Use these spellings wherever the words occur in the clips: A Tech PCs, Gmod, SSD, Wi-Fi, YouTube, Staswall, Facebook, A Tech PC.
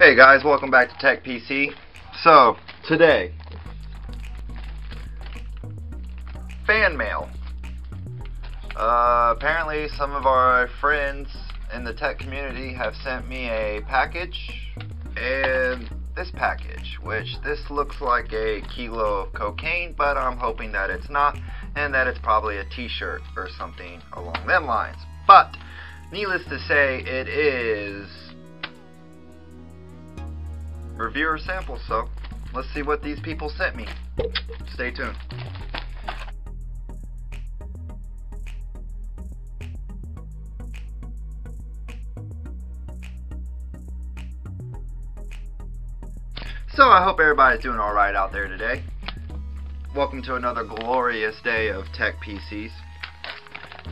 Hey guys, welcome back to Tech PC. So, today, fan mail. Apparently some of our friends in the tech community have sent me a package, and this package, which this looks like a kilo of cocaine, but I'm hoping that it's not, and that it's probably a t-shirt or something along them lines. But, needless to say, it is reviewer samples, so let's see what these people sent me. Stay tuned. So I hope everybody's doing alright out there today. Welcome to another glorious day of Tech PCs.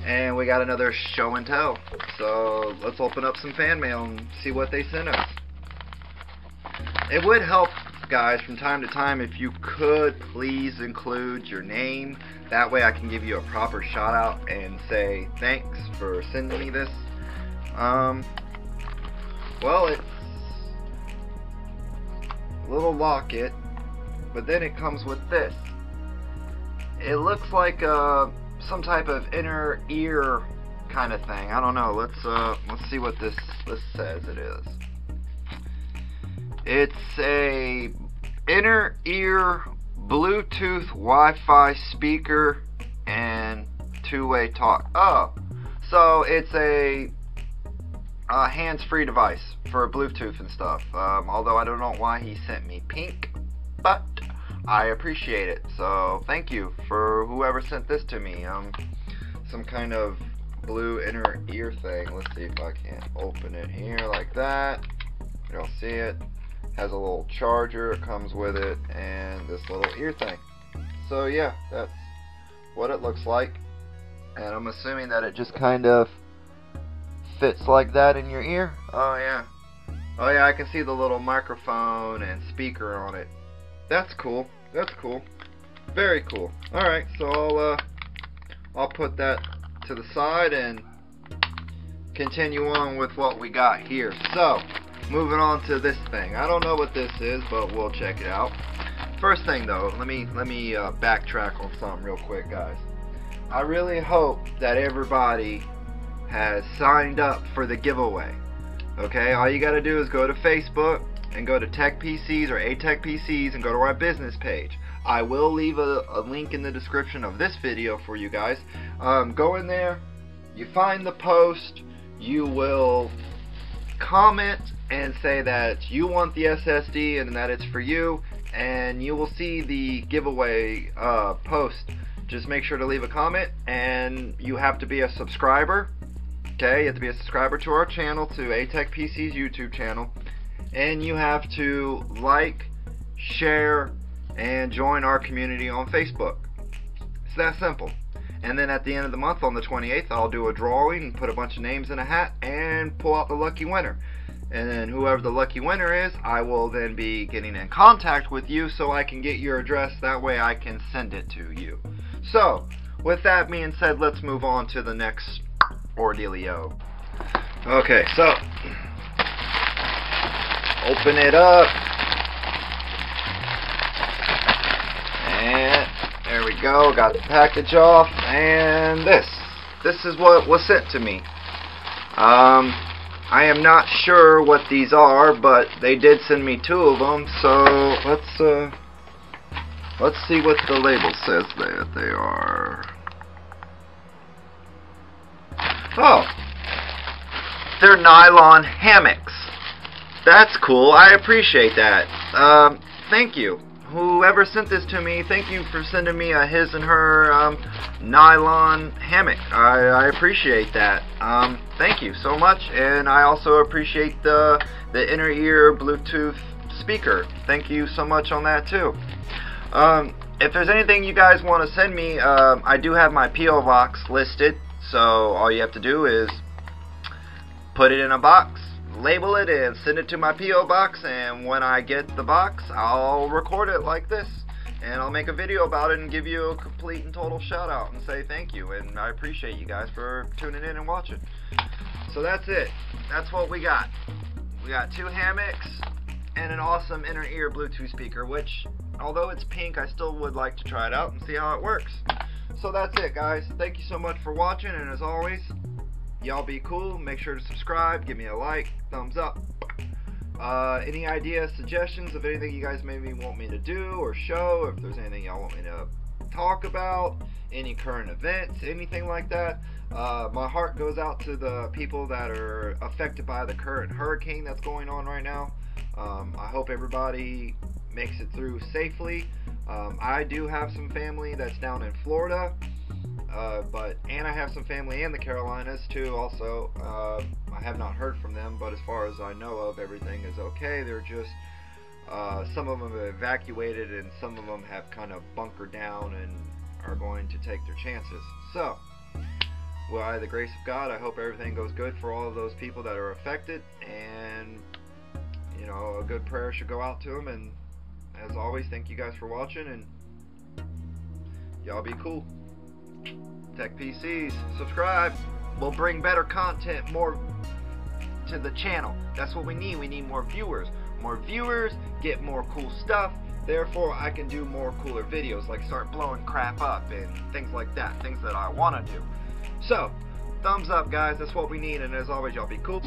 And we got another show and tell. So let's open up some fan mail and see what they sent us. It would help, guys, from time to time if you could please include your name. That way I can give you a proper shout out and say thanks for sending me this. Well, it's a little locket, but then it comes with this. It looks like some type of inner ear kind of thing. I don't know. Let's see what this says it is. It's a inner ear Bluetooth Wi-Fi speaker and two-way talk. Oh, so it's a hands-free device for Bluetooth and stuff. Although I don't know why he sent me pink, but I appreciate it. So thank you for whoever sent this to me. Some kind of blue inner ear thing. Let's see if I can open it here like that. You'll see it. Has a little charger, it comes with it, and this little ear thing. So yeah, that's what it looks like, and I'm assuming that it just kind of fits like that in your ear. Oh yeah, I can see the little microphone and speaker on it. That's cool, very cool. Alright, so I'll put that to the side and continue on with what we got here. So moving on to this thing. I don't know what this is, but we'll check it out. First thing though, let me backtrack on something real quick, guys. I really hope that everybody has signed up for the giveaway. Okay, all you gotta do is go to Facebook and go to Tech PCs or A Tech PCs and go to our business page. I will leave a link in the description of this video for you guys. Go in there, you find the post, you will comment and say that you want the SSD and that it's for you, and you will see the giveaway post. Just make sure to leave a comment, and you have to be a subscriber. Okay, you have to be a subscriber to our channel, to A Tech PC's YouTube channel, and you have to like, share, and join our community on Facebook. It's that simple. And then at the end of the month, on the 28th, I'll do a drawing and put a bunch of names in a hat and pull out the lucky winner. And then whoever the lucky winner is, I will then be getting in contact with you so I can get your address. That way I can send it to you. So, with that being said, let's move on to the next ordealio. Okay, so open it up. And there we go, got the package off, and this is what was sent to me. I am not sure what these are, but they did send me two of them, so let's see what the label says that they are. Oh, they're nylon hammocks. That's cool, I appreciate that. Thank you. Whoever sent this to me, thank you for sending me a his and her nylon hammock. I appreciate that. Thank you so much, and I also appreciate the inner ear Bluetooth speaker. Thank you so much on that too. If there's anything you guys want to send me, I do have my P.O. box listed, so all you have to do is put it in a box, label it, and send it to my P.O. box, and when I get the box, I'll record it like this, and I'll make a video about it and give you a complete and total shout out and say thank you, and I appreciate you guys for tuning in and watching. So that's it. That's what we got. We got two hammocks and an awesome inner ear Bluetooth speaker, which, although it's pink, I still would like to try it out and see how it works. So that's it, guys. Thank you so much for watching, and as always, y'all be cool. Make sure to subscribe, give me a like, thumbs up. Any ideas, suggestions of anything you guys maybe want me to do or show, if there's anything y'all want me to talk about, any current events, anything like that. My heart goes out to the people that are affected by the current hurricane that's going on right now. I hope everybody makes it through safely. I do have some family that's down in Florida, and I have some family in the Carolinas too also. I have not heard from them, but as far as I know of, everything is okay. They're just some of them have evacuated and some of them have kind of bunkered down and are going to take their chances. So, by the grace of God, I hope everything goes good for all of those people that are affected, and you know, a good prayer should go out to them. And as always, thank you guys for watching, and y'all be cool. Tech PCs, subscribe. We'll bring better content, more to the channel. That's what we need. We need more viewers. More viewers, get more cool stuff. Therefore, I can do more cooler videos, like start blowing crap up and things like that. Things that I want to do. So, thumbs up, guys. That's what we need. And as always, y'all be cool.